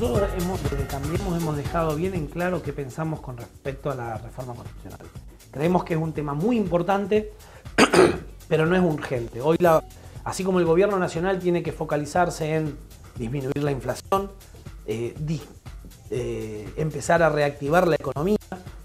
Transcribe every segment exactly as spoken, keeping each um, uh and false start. nosotros hemos, desde Cambiemos hemos dejado bien en claro qué pensamos con respecto a la reforma constitucional. Creemos que es un tema muy importante, pero no es urgente. Hoy, la, así como el gobierno nacional tiene que focalizarse en disminuir la inflación, eh, di, eh, empezar a reactivar la economía,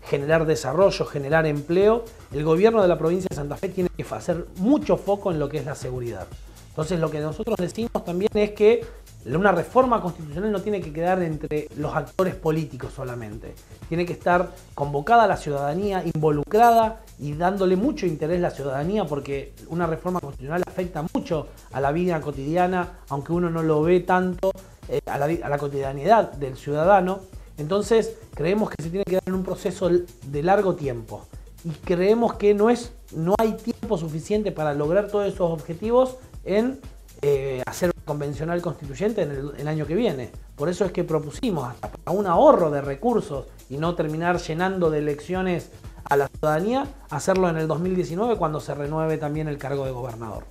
generar desarrollo, generar empleo, el gobierno de la provincia de Santa Fe tiene que hacer mucho foco en lo que es la seguridad. Entonces, lo que nosotros decimos también es que una reforma constitucional no tiene que quedar entre los actores políticos solamente. Tiene que estar convocada la ciudadanía, involucrada y dándole mucho interés a la ciudadanía, porque una reforma constitucional afecta mucho a la vida cotidiana, aunque uno no lo ve tanto, eh, a, la, a la cotidianidad del ciudadano. Entonces, creemos que se tiene que dar en un proceso de largo tiempo. Y creemos que no, es, no hay tiempo suficiente para lograr todos esos objetivos en eh, hacer una convencional constituyente en el, el año que viene. Por eso es que propusimos hasta para un ahorro de recursos y no terminar llenando de elecciones a la ciudadanía, hacerlo en el dos mil diecinueve, cuando se renueve también el cargo de gobernador.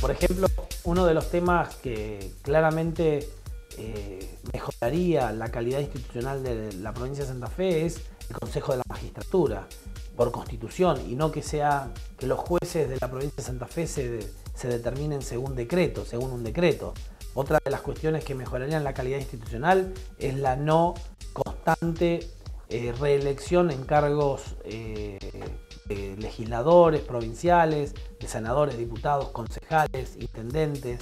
Por ejemplo, uno de los temas que claramente eh, mejoraría la calidad institucional de la provincia de Santa Fe es el Consejo de la Magistratura, por constitución, y no que sea que los jueces de la provincia de Santa Fe se, de, se determinen según decreto, según un decreto. Otra de las cuestiones que mejorarían la calidad institucional es la no constante eh, reelección en cargos eh, de legisladores provinciales, de senadores, diputados, concejales, intendentes,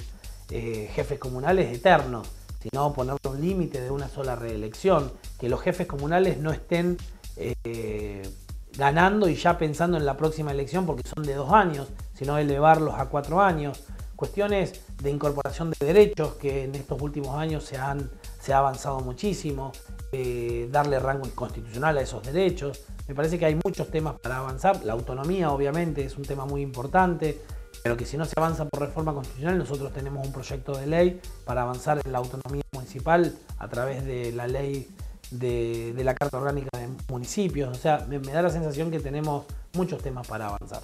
eh, jefes comunales eternos, sino ponerle un límite de una sola reelección, que los jefes comunales no estén eh, ganando y ya pensando en la próxima elección porque son de dos años, sino elevarlos a cuatro años. Cuestiones de incorporación de derechos que en estos últimos años se, han, se ha avanzado muchísimo, eh, darle rango constitucional a esos derechos. Me parece que hay muchos temas para avanzar. La autonomía, obviamente, es un tema muy importante, pero que si no se avanza por reforma constitucional, nosotros tenemos un proyecto de ley para avanzar en la autonomía municipal a través de la ley De, de la Carta Orgánica de Municipios. O sea, me, me da la sensación que tenemos muchos temas para avanzar.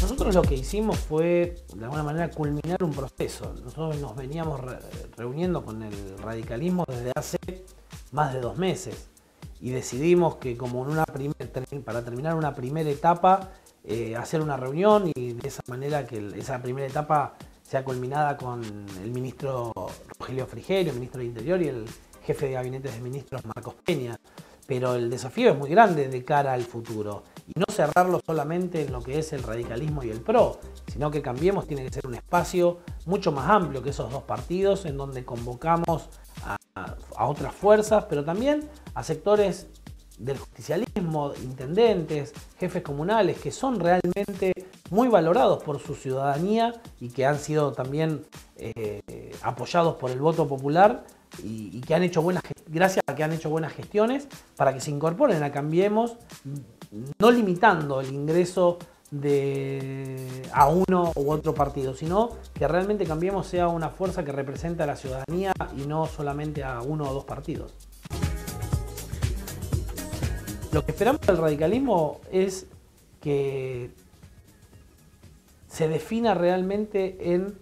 Nosotros lo que hicimos fue, de alguna manera, culminar un proceso. Nosotros nos veníamos re, reuniendo con el radicalismo desde hace más de dos meses y decidimos que, como en una primer, para terminar una primera etapa, eh, hacer una reunión y de esa manera que el, esa primera etapa sea culminada con el ministro Rogelio Frigerio, el ministro de Interior, y el jefe de gabinetes de ministros, Marcos Peña. Pero el desafío es muy grande de cara al futuro. Y no cerrarlo solamente en lo que es el radicalismo y el P R O, sino que Cambiemos tiene que ser un espacio mucho más amplio que esos dos partidos, en donde convocamos a, a otras fuerzas, pero también a sectores del justicialismo, intendentes, jefes comunales, que son realmente muy valorados por su ciudadanía y que han sido también eh, apoyados por el voto popular y, y que han hecho buenas, gracias a que han hecho buenas gestiones para que se incorporen a Cambiemos, no limitando el ingreso de, a uno u otro partido, sino que realmente Cambiemos sea una fuerza que represente a la ciudadanía y no solamente a uno o dos partidos. Lo que esperamos del radicalismo es que se defina realmente en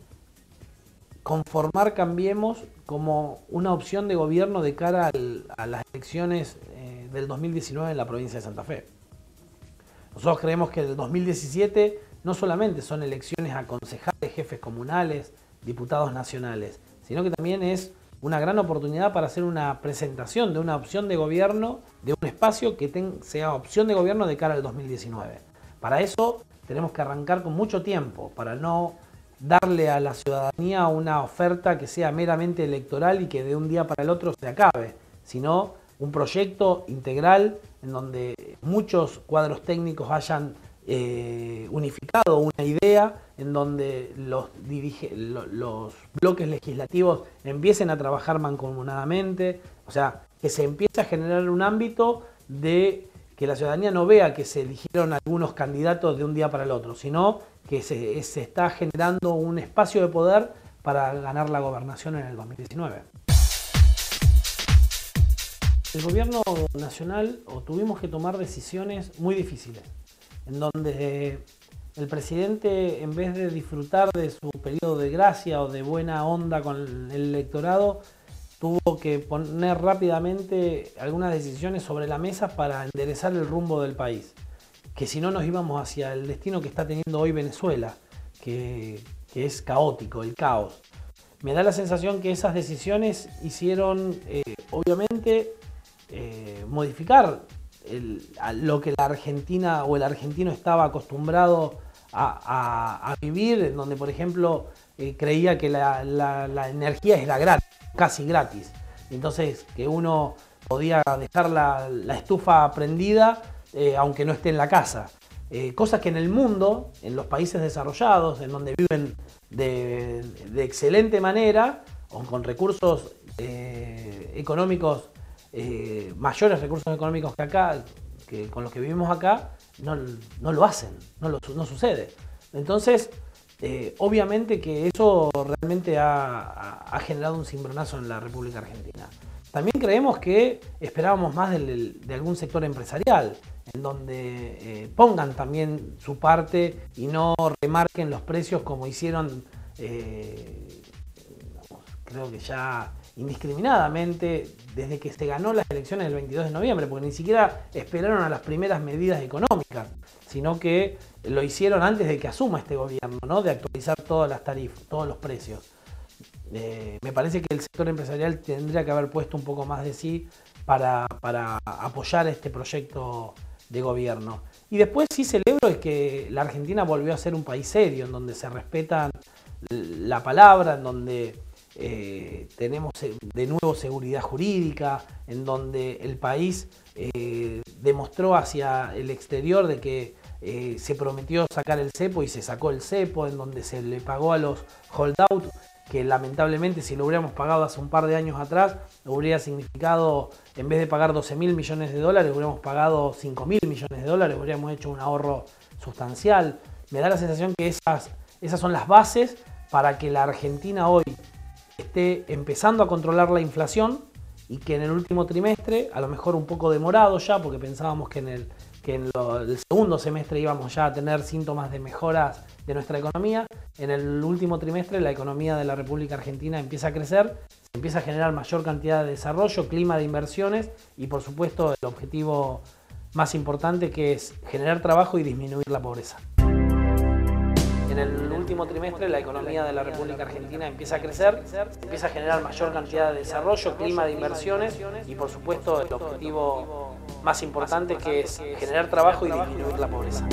conformar Cambiemos como una opción de gobierno de cara al, a las elecciones eh, del dos mil diecinueve en la provincia de Santa Fe. Nosotros creemos que el dos mil diecisiete no solamente son elecciones a concejales, jefes comunales, diputados nacionales, sino que también es una gran oportunidad para hacer una presentación de una opción de gobierno, de un espacio que ten, sea opción de gobierno de cara al dos mil diecinueve. Para eso tenemos que arrancar con mucho tiempo, para no darle a la ciudadanía una oferta que sea meramente electoral y que de un día para el otro se acabe, sino un proyecto integral en donde muchos cuadros técnicos hayan Eh, unificado una idea, en donde los, dirige, lo, los bloques legislativos empiecen a trabajar mancomunadamente, o sea, que se empiece a generar un ámbito de que la ciudadanía no vea que se eligieron algunos candidatos de un día para el otro, sino que se, se está generando un espacio de poder para ganar la gobernación en el dos mil diecinueve. El gobierno nacional, o tuvimos que tomar decisiones muy difíciles, en donde el presidente, en vez de disfrutar de su periodo de gracia o de buena onda con el electorado, tuvo que poner rápidamente algunas decisiones sobre la mesa para enderezar el rumbo del país. Que si no nos íbamos hacia el destino que está teniendo hoy Venezuela, que, que es caótico, el caos. Me da la sensación que esas decisiones hicieron, eh, obviamente, eh, modificar el, a lo que la Argentina o el argentino estaba acostumbrado a, a, a vivir, en donde, por ejemplo, eh, creía que la, la, la energía era gratis, casi gratis. Entonces, que uno podía dejar la, la estufa prendida eh, aunque no esté en la casa. Eh, cosas que en el mundo, en los países desarrollados, en donde viven de, de excelente manera, o con recursos eh, económicos, eh, mayores recursos económicos que acá, que con los que vivimos acá, no, no lo hacen, no, lo, no sucede. Entonces, eh, obviamente que eso realmente ha, ha generado un cimbronazo en la República Argentina. También creemos que esperábamos más del, de algún sector empresarial, en donde eh, pongan también su parte y no remarquen los precios como hicieron, eh, creo que ya indiscriminadamente, desde que se ganó las elecciones del veintidós de noviembre, porque ni siquiera esperaron a las primeras medidas económicas, sino que lo hicieron antes de que asuma este gobierno, ¿no? De actualizar todas las tarifas, todos los precios. Eh, me parece que el sector empresarial tendría que haber puesto un poco más de sí para, para apoyar este proyecto de gobierno. Y después sí celebro es que la Argentina volvió a ser un país serio, en donde se respetan la palabra, en donde eh, tenemos de nuevo seguridad jurídica, en donde el país eh, demostró hacia el exterior de que eh, se prometió sacar el cepo y se sacó el cepo, en donde se le pagó a los holdouts, que lamentablemente si lo hubiéramos pagado hace un par de años atrás, hubiera significado, en vez de pagar doce mil millones de dólares, hubiéramos pagado cinco mil millones de dólares, hubiéramos hecho un ahorro sustancial. Me da la sensación que esas, esas son las bases para que la Argentina hoy esté empezando a controlar la inflación y que en el último trimestre, a lo mejor un poco demorado ya, porque pensábamos que en el, que en lo, el segundo semestre íbamos ya a tener síntomas de mejoras de nuestra economía. En el último trimestre la economía de la República Argentina empieza a crecer, se empieza a generar mayor cantidad de desarrollo, clima de inversiones y por supuesto el objetivo más importante, que es generar trabajo y disminuir la pobreza. En el último trimestre la economía de la República Argentina empieza a crecer, se empieza a generar mayor cantidad de desarrollo, clima de inversiones y por supuesto el objetivo más importante, que es generar trabajo y disminuir la pobreza.